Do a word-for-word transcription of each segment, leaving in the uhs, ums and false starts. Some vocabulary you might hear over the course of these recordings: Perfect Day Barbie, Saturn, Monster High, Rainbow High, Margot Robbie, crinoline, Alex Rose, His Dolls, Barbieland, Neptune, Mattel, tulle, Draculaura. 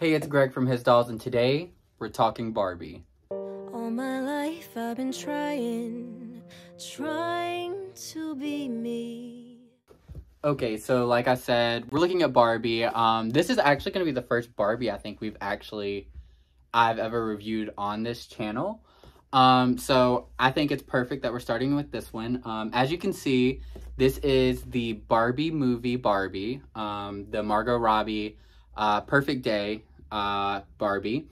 Hey, it's Greg from His Dolls, and today we're talking Barbie. All my life I've been trying, trying to be me. Okay, so like I said, we're looking at Barbie. Um, this is actually going to be the first Barbie I think we've actually, I've ever reviewed on this channel. Um, so I think it's perfect that we're starting with this one. Um, as you can see, this is the Barbie movie Barbie, um, the Margot Robbie uh, Perfect Day uh, Barbie.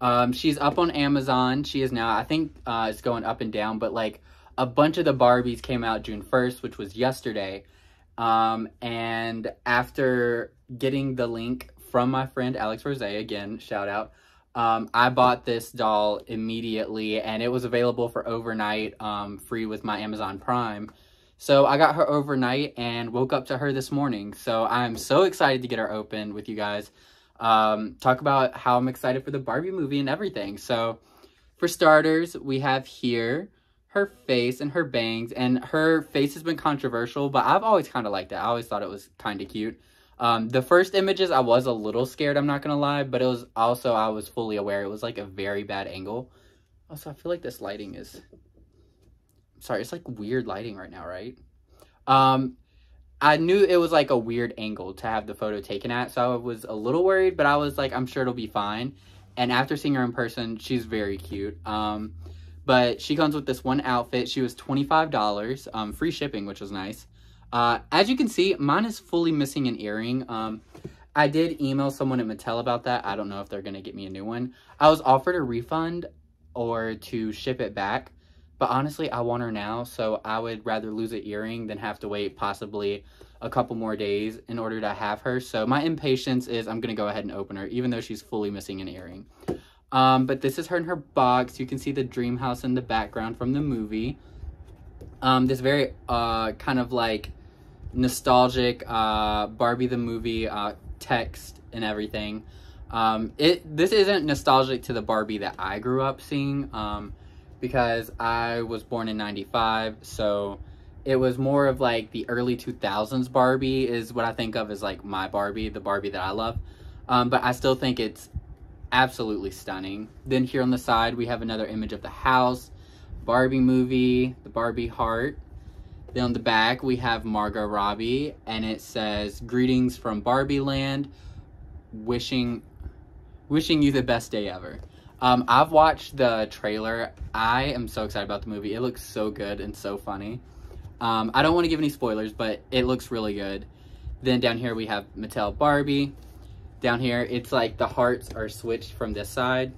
Um, she's up on Amazon. She is now, I think uh, it's going up and down, but like a bunch of the Barbies came out June first, which was yesterday. Um, and after getting the link from my friend Alex Rose, again, shout out, Um, I bought this doll immediately, and it was available for overnight, um, free with my Amazon Prime. So I got her overnight and woke up to her this morning. So I'm so excited to get her open with you guys. Um, talk about how I'm excited for the Barbie movie and everything. So for starters, we have here her face and her bangs. And her face has been controversial, but I've always kind of liked it. I always thought it was kind of cute. Um, the first images, I was a little scared, I'm not gonna lie, but it was also, I was fully aware it was like a very bad angle. Also, I feel like this lighting is, sorry, it's like weird lighting right now, right? Um, I knew it was like a weird angle to have the photo taken at, so I was a little worried, but I was like, I'm sure it'll be fine. And after seeing her in person, she's very cute. Um, but she comes with this one outfit. She was twenty-five dollars, um, free shipping, which was nice. Uh, as you can see, mine is fully missing an earring. Um, I did email someone at Mattel about that. I don't know if they're going to get me a new one. I was offered a refund or to ship it back, but honestly, I want her now, so I would rather lose an earring than have to wait possibly a couple more days in order to have her. So my impatience is I'm going to go ahead and open her, even though she's fully missing an earring. Um, but this is her in her box. You can see the dream house in the background from the movie. Um, this very uh, kind of like nostalgic uh Barbie the movie uh text and everything. Um it this isn't nostalgic to the Barbie that I grew up seeing, um because I was born in ninety-five, so it was more of like the early two thousands Barbie is what I think of as like my Barbie, the Barbie that I love. Um but I still think it's absolutely stunning. Then here on the side we have another image of the house, Barbie movie, the Barbie heart. Then on the back, we have Margot Robbie, and it says, "Greetings from Barbieland, wishing wishing you the best day ever." Um, I've watched the trailer. I am so excited about the movie. It looks so good and so funny. Um, I don't want to give any spoilers, but it looks really good. Then down here, we have Mattel Barbie. Down here, it's like the hearts are switched from this side,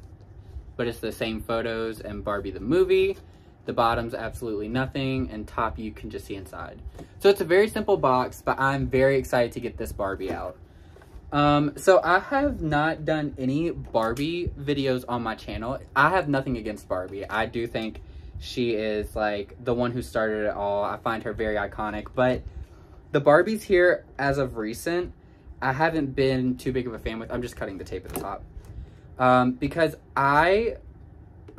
but it's the same photos and Barbie the movie. The bottom's absolutely nothing, and top you can just see inside. So it's a very simple box, but I'm very excited to get this Barbie out. Um, so I have not done any Barbie videos on my channel. I have nothing against Barbie. I do think she is like the one who started it all. I find her very iconic, but the Barbies here as of recent, I haven't been too big of a fan with. I'm just cutting the tape at the top. Um, because I...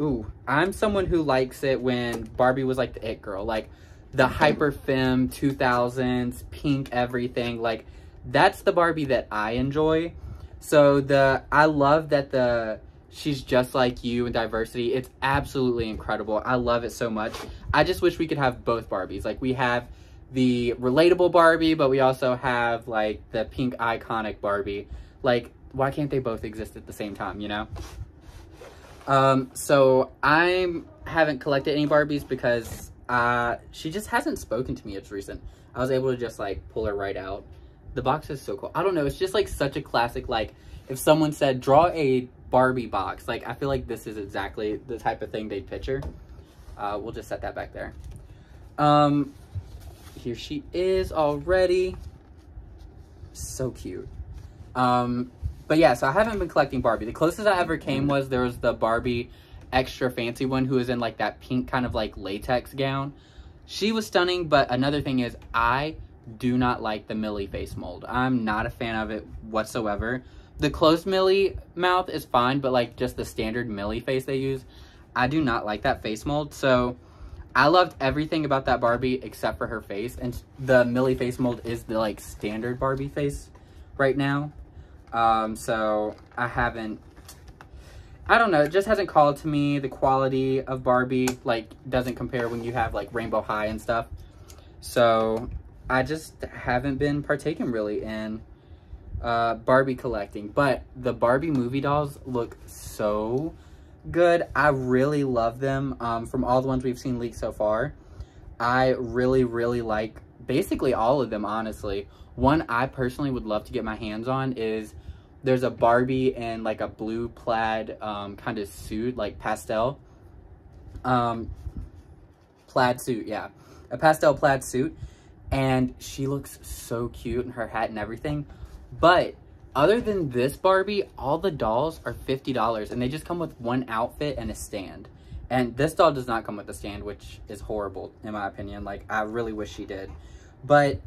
Ooh, I'm someone who likes it when Barbie was like the it girl, like the hyper femme two thousands, pink everything. Like that's the Barbie that I enjoy. So the I love that the she's just like you and diversity. It's absolutely incredible. I love it so much. I just wish we could have both Barbies. Like we have the relatable Barbie, but we also have like the pink iconic Barbie. Like why can't they both exist at the same time, you know? Um, so I haven't collected any Barbies because, uh, she just hasn't spoken to me. It's recent. I was able to just like pull her right out. The box is so cool. I don't know. It's just like such a classic, like if someone said, draw a Barbie box, like I feel like this is exactly the type of thing they'd picture. Uh, we'll just set that back there. Um, here she is already. So cute. Um, But yeah, so I haven't been collecting Barbie. The closest I ever came was there was the Barbie extra fancy one who was in like that pink kind of like latex gown. She was stunning, but another thing is I do not like the Millie face mold. I'm not a fan of it whatsoever. The closed Millie mouth is fine, but like just the standard Millie face they use, I do not like that face mold. So I loved everything about that Barbie except for her face. And the Millie face mold is the like standard Barbie face right now. Um, so I haven't, I don't know, it just hasn't called to me. The quality of Barbie, like, doesn't compare when you have, like, Rainbow High and stuff. So I just haven't been partaking really in uh, Barbie collecting. But the Barbie movie dolls look so good. I really love them. Um, from all the ones we've seen leaked so far, I really, really like basically all of them, honestly. One I personally would love to get my hands on is, there's a Barbie in like a blue plaid um, kind of suit, like pastel um, plaid suit, yeah. A pastel plaid suit, and she looks so cute in her hat and everything. But other than this Barbie, all the dolls are fifty dollars, and they just come with one outfit and a stand. And this doll does not come with a stand, which is horrible in my opinion. Like, I really wish she did. But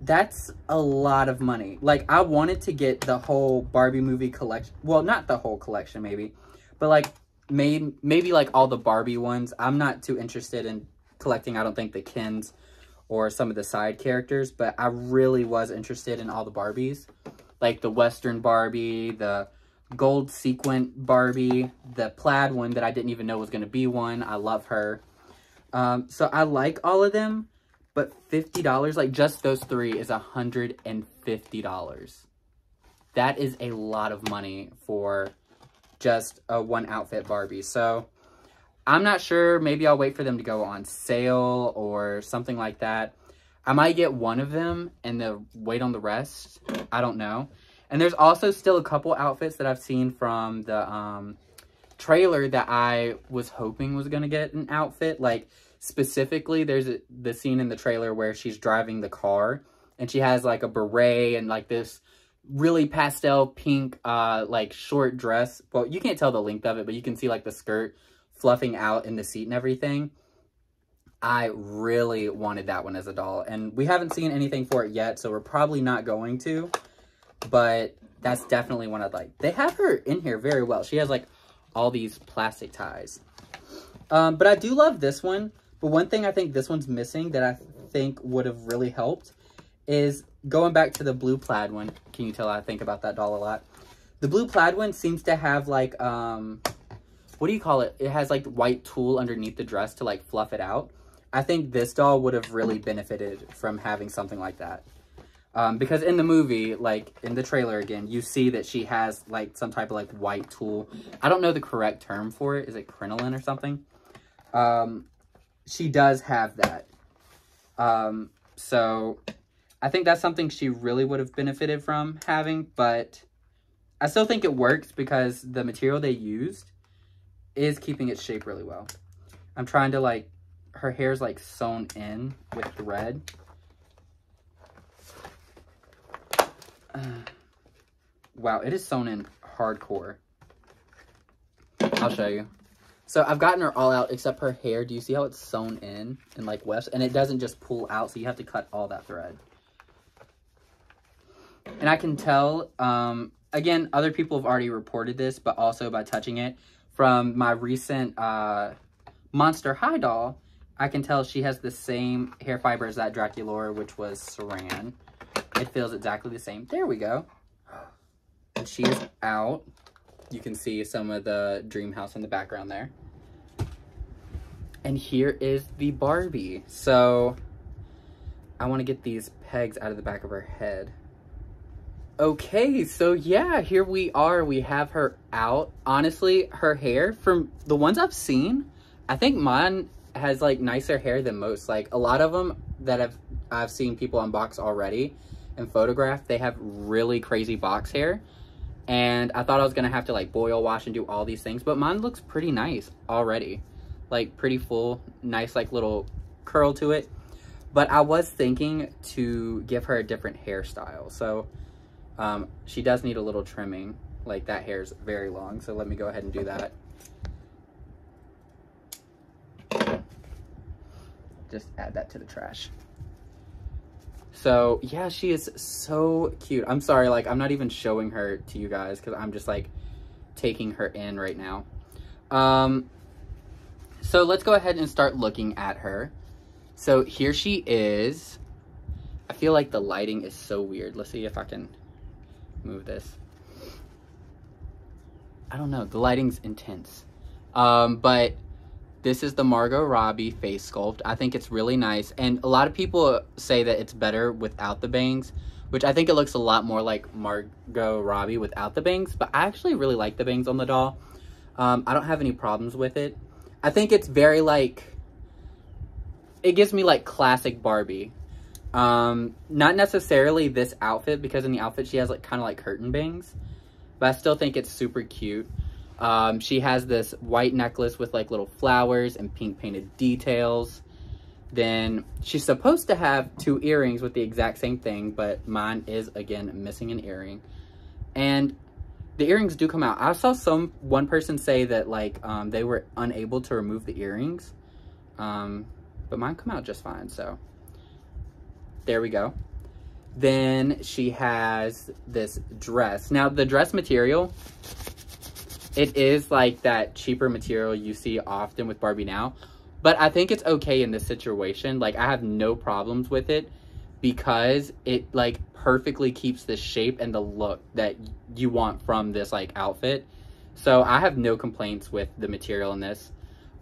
that's a lot of money. Like, I wanted to get the whole Barbie movie collection. Well, not the whole collection, maybe. But, like, may maybe, like, all the Barbie ones. I'm not too interested in collecting, I don't think, the Kens or some of the side characters. But I really was interested in all the Barbies. Like, the Western Barbie, the gold sequin Barbie, the plaid one that I didn't even know was going to be one. I love her. Um, so, I like all of them. But fifty dollars, like just those three, is one hundred fifty dollars. That is a lot of money for just a one outfit Barbie. So I'm not sure. Maybe I'll wait for them to go on sale or something like that. I might get one of them and the wait on the rest. I don't know. And there's also still a couple outfits that I've seen from the um, trailer that I was hoping was going to get an outfit. Like, specifically, there's a, the scene in the trailer where she's driving the car and she has like a beret and like this really pastel pink uh like short dress. Well, you can't tell the length of it, but you can see like the skirt fluffing out in the seat and everything. I really wanted that one as a doll, and we haven't seen anything for it yet, so we're probably not going to, but that's definitely one I'd like. They have her in here very well. She has like all these plastic ties. Um, but I do love this one. But one thing I think this one's missing that I think would have really helped is, going back to the blue plaid one. Can you tell I think about that doll a lot? The blue plaid one seems to have like, um, what do you call it? It has like white tulle underneath the dress to like fluff it out. I think this doll would have really benefited from having something like that. Um, because in the movie, like in the trailer again, you see that she has like some type of like white tulle. I don't know the correct term for it. Is it crinoline or something? Um, she does have that. Um, so I think that's something she really would have benefited from having, but I still think it works because the material they used is keeping its shape really well. I'm trying to like, her hair's like sewn in with thread. Uh, wow, it is sewn in hardcore. I'll show you. So I've gotten her all out except her hair. Do you see how it's sewn in and like wefts? And it doesn't just pull out, so you have to cut all that thread. And I can tell, um, again, other people have already reported this, but also by touching it. From my recent uh, Monster High doll, I can tell she has the same hair fiber as that Draculaura, which was Saran. It feels exactly the same. There we go. And she is out. You can see some of the dream house in the background there. And here is the Barbie. So I want to get these pegs out of the back of her head. Okay, so yeah, here we are. We have her out. Honestly, her hair, from the ones I've seen, I think mine has like nicer hair than most. Like a lot of them that I've, I've seen people unbox already and photograph, they have really crazy box hair. And I thought I was going to have to like boil wash and do all these things, but mine looks pretty nice already. Like pretty full, nice like little curl to it. But I was thinking to give her a different hairstyle. So um, she does need a little trimming. Like that hair's very long. So let me go ahead and do that. Just add that to the trash. So, yeah, she is so cute. I'm sorry, like, I'm not even showing her to you guys because I'm just, like, taking her in right now. Um, so, let's go ahead and start looking at her. So, here she is. I feel like the lighting is so weird. Let's see if I can move this. I don't know, the lighting's intense. Um, but this is the Margot Robbie face sculpt. I think it's really nice. And a lot of people say that it's better without the bangs, which I think it looks a lot more like Margot Robbie without the bangs. But I actually really like the bangs on the doll. Um, I don't have any problems with it. I think it's very like, it gives me like classic Barbie. Um, not necessarily this outfit, because in the outfit she has like kind of like curtain bangs. But I still think it's super cute. Um, she has this white necklace with like little flowers and pink painted details. Then she's supposed to have two earrings with the exact same thing, but mine is again missing an earring. And the earrings do come out. I saw some one person say that like um, they were unable to remove the earrings, um, but mine come out just fine. So there we go. Then she has this dress. Now the dress material, it is like that cheaper material you see often with Barbie now, but I think it's okay in this situation. Like I have no problems with it because it like perfectly keeps the shape and the look that you want from this like outfit. So I have no complaints with the material in this.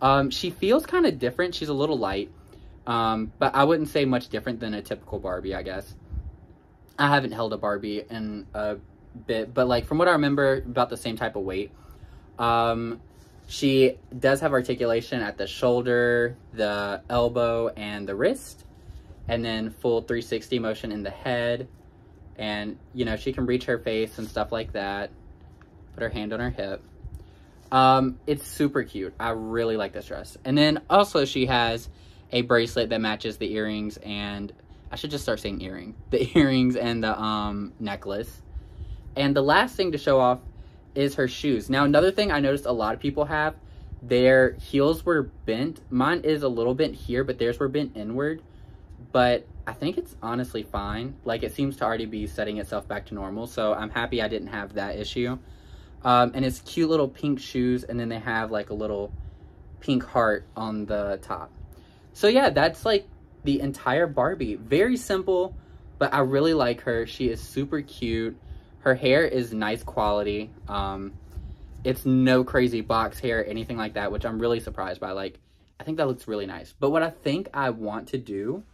Um, she feels kind of different. She's a little light, um, but I wouldn't say much different than a typical Barbie, I guess. I haven't held a Barbie in a bit, but like from what I remember, about the same type of weight. Um, she does have articulation at the shoulder, the elbow, and the wrist, and then full three sixty motion in the head. And, you know, she can reach her face and stuff like that. Put her hand on her hip. Um, it's super cute. I really like this dress. And then also she has a bracelet that matches the earrings and... I should just start saying earring. The earrings and the um, necklace. And the last thing to show off is her shoes. Now, another thing I noticed a lot of people have, their heels were bent. Mine is a little bent here, but theirs were bent inward. But I think it's honestly fine. Like, it seems to already be setting itself back to normal. So I'm happy I didn't have that issue. Um, and it's cute little pink shoes. And then they have, like, a little pink heart on the top. So, yeah, that's, like... the entire Barbie. Very simple, but I really like her. She is super cute. Her hair is nice quality. Um, it's no crazy box hair, anything like that, which I'm really surprised by. Like, I think that looks really nice. But what I think I want to do...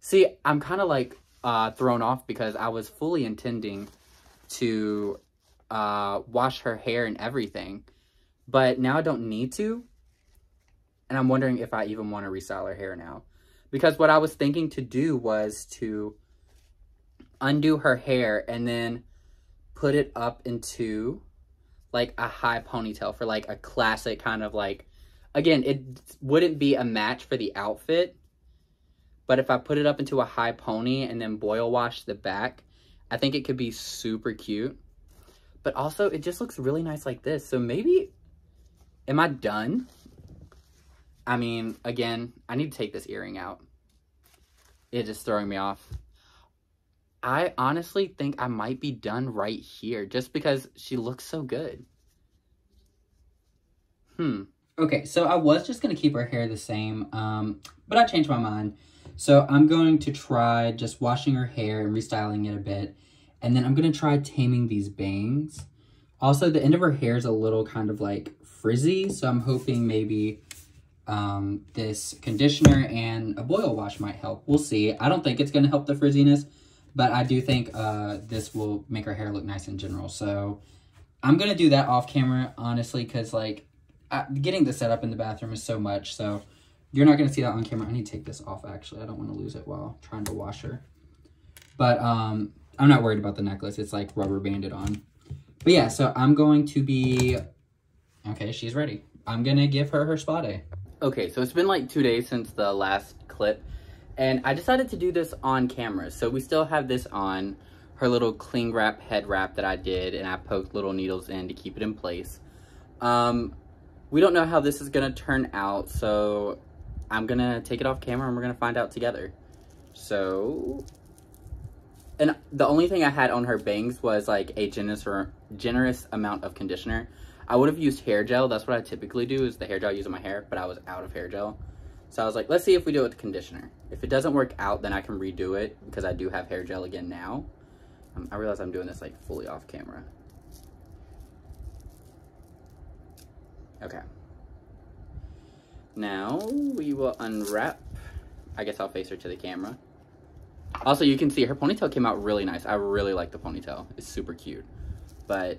See, I'm kind of like uh, thrown off because I was fully intending to uh, wash her hair and everything. But now I don't need to. And I'm wondering if I even want to restyle her hair now. Because what I was thinking to do was to undo her hair and then put it up into like a high ponytail for like a classic kind of like, again, it wouldn't be a match for the outfit, but if I put it up into a high pony and then boil wash the back, I think it could be super cute. But also it just looks really nice like this. So maybe, am I done? I mean, again, I need to take this earring out. It is throwing me off. I honestly think I might be done right here just because she looks so good. Hmm. Okay, so I was just going to keep her hair the same, um, but I changed my mind. So I'm going to try just washing her hair and restyling it a bit. And then I'm going to try taming these bangs. Also, the end of her hair is a little kind of like frizzy, so I'm hoping maybe... Um, this conditioner and a boil wash might help. We'll see. I don't think it's going to help the frizziness, but I do think uh, this will make her hair look nice in general. So I'm going to do that off camera, honestly, because like I, getting the setup in the bathroom is so much. So you're not going to see that on camera. I need to take this off, actually. I don't want to lose it while trying to wash her. But um, I'm not worried about the necklace. It's like rubber banded on. But yeah, so I'm going to be... Okay, she's ready. I'm going to give her her spa day. Okay, so it's been like two days since the last clip, and I decided to do this on camera. So we still have this on, her little cling wrap head wrap that I did, and I poked little needles in to keep it in place. Um, we don't know how this is gonna turn out, so I'm gonna take it off camera and we're gonna find out together. So, and the only thing I had on her bangs was like a generous, generous amount of conditioner. I would have used hair gel. That's what I typically do, is the hair gel I use on my hair, but I was out of hair gel. So I was like, let's see if we do it with the conditioner. If it doesn't work out, then I can redo it because I do have hair gel again now. Um, I realize I'm doing this like fully off camera. Okay. Now we will unwrap. I guess I'll face her to the camera. Also, you can see her ponytail came out really nice. I really like the ponytail. It's super cute. But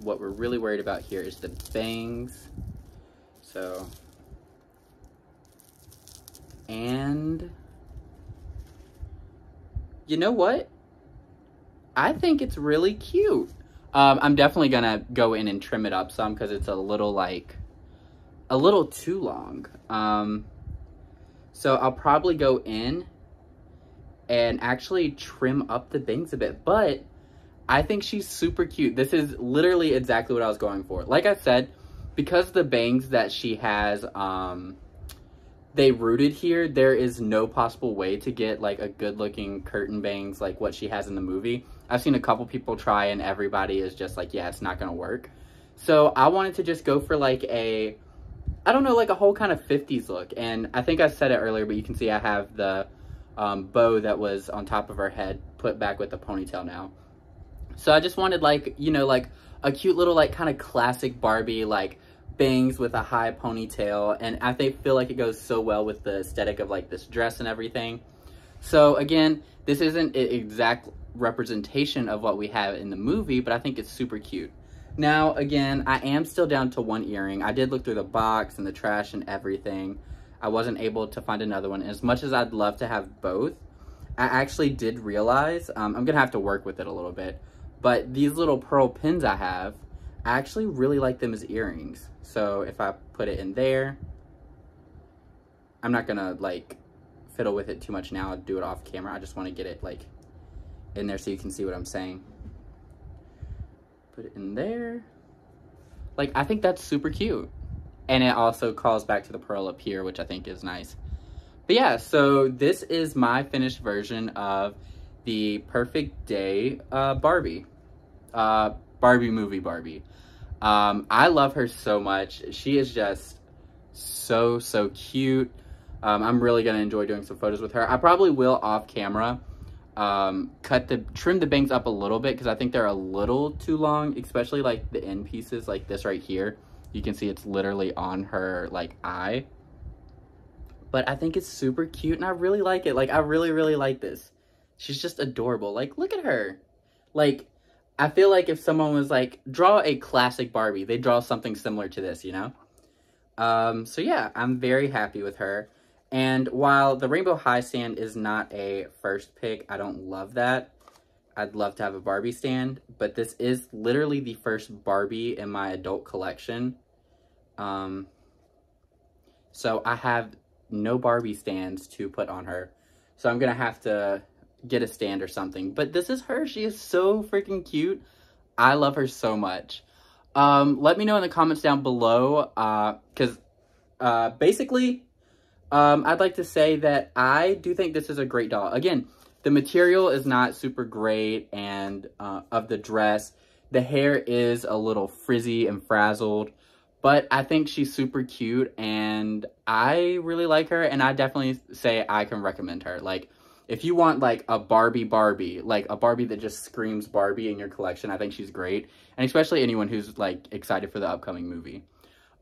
what we're really worried about here is the bangs. So, and you know what? I think it's really cute. Um, I'm definitely gonna go in and trim it up some because it's a little like, a little too long. Um, so I'll probably go in and actually trim up the bangs a bit, but I think she's super cute. This is literally exactly what I was going for. Like I said, because the bangs that she has, um, they rooted here, there is no possible way to get like a good looking curtain bangs like what she has in the movie. I've seen a couple people try and everybody is just like, yeah, it's not gonna work. So I wanted to just go for like a, I don't know, like a whole kind of fifties look. And I think I said it earlier, but you can see I have the um, bow that was on top of her head put back with the ponytail now. So I just wanted like, you know, like a cute little like kind of classic Barbie, like bangs with a high ponytail. And I think, feel like it goes so well with the aesthetic of like this dress and everything. So again, this isn't an exact representation of what we have in the movie, but I think it's super cute. Now, again, I am still down to one earring. I did look through the box and the trash and everything. I wasn't able to find another one. As much as I'd love to have both, I actually did realize, um, I'm gonna have to work with it a little bit, but these little pearl pins I have, I actually really like them as earrings. So if I put it in there, I'm not gonna like fiddle with it too much now. I'll do it off camera. I just wanna get it like in there so you can see what I'm saying. Put it in there. Like, I think that's super cute. And it also calls back to the pearl up here, which I think is nice. But yeah, so this is my finished version of the Perfect Day uh, Barbie. Uh, Barbie movie Barbie. Um, I love her so much. She is just so, so cute. Um, I'm really gonna enjoy doing some photos with her. I probably will off camera. Um, cut the, trim the bangs up a little bit because I think they're a little too long, especially like the end pieces like this right here. You can see it's literally on her like eye, but I think it's super cute and I really like it. Like I really, really like this. She's just adorable. Like, look at her. Like, I feel like if someone was like, draw a classic Barbie, they draw something similar to this, you know? Um, so yeah, I'm very happy with her. And while the Rainbow High stand is not a first pick, I don't love that. I'd love to have a Barbie stand, but this is literally the first Barbie in my adult collection. Um, so I have no Barbie stands to put on her. So I'm gonna have to get a stand or something, but this is her. She is so freaking cute. I love her so much. Um, let me know in the comments down below, uh, cause uh, basically, Um, I'd like to say that I do think this is a great doll. Again, the material is not super great and uh, of the dress. The hair is a little frizzy and frazzled, but I think she's super cute and I really like her and I definitely say I can recommend her. Like, if you want like a Barbie Barbie, like a Barbie that just screams Barbie in your collection, I think she's great. And especially anyone who's like excited for the upcoming movie.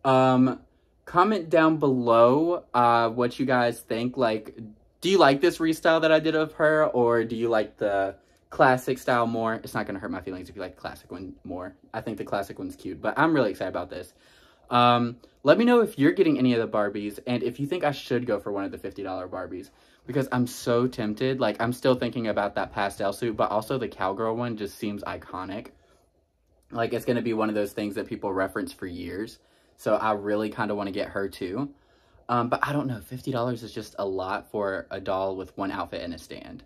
Um... Comment down below uh, what you guys think. Like, do you like this restyle that I did of her? Or do you like the classic style more? It's not going to hurt my feelings if you like the classic one more. I think the classic one's cute, but I'm really excited about this. Um, let me know if you're getting any of the Barbies and if you think I should go for one of the fifty dollar Barbies. Because I'm so tempted. Like, I'm still thinking about that pastel suit, but also the cowgirl one just seems iconic. Like, it's going to be one of those things that people reference for years. So I really kind of want to get her too. Um, but I don't know, fifty dollars is just a lot for a doll with one outfit and a stand.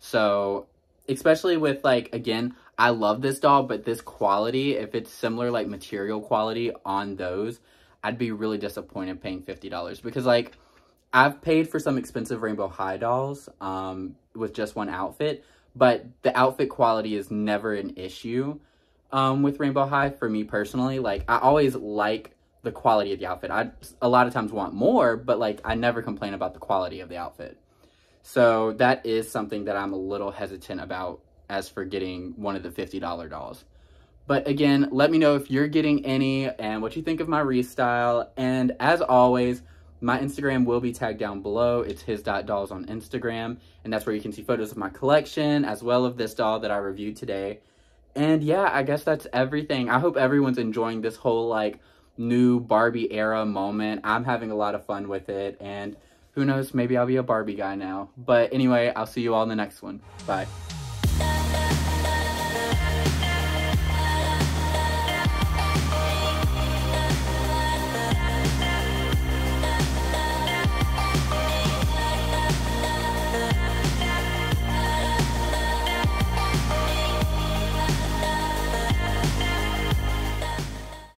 So, especially with like, again, I love this doll, but this quality, if it's similar like material quality on those, I'd be really disappointed paying fifty dollars. Because like, I've paid for some expensive Rainbow High dolls um, with just one outfit, but the outfit quality is never an issue um, with Rainbow High for me personally. Like, I always like the quality of the outfit. I a lot of times want more, but like I never complain about the quality of the outfit. So that is something that I'm a little hesitant about as for getting one of the fifty dollar dolls. But again, let me know if you're getting any and what you think of my restyle. And as always, my Instagram will be tagged down below. It's his dot dolls on Instagram. And that's where you can see photos of my collection, as well as this doll that I reviewed today. And yeah, I guess that's everything. I hope everyone's enjoying this whole, like, new Barbie era moment. I'm having a lot of fun with it. And who knows, maybe I'll be a Barbie guy now. But anyway, I'll see you all in the next one. Bye.